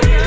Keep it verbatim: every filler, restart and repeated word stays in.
You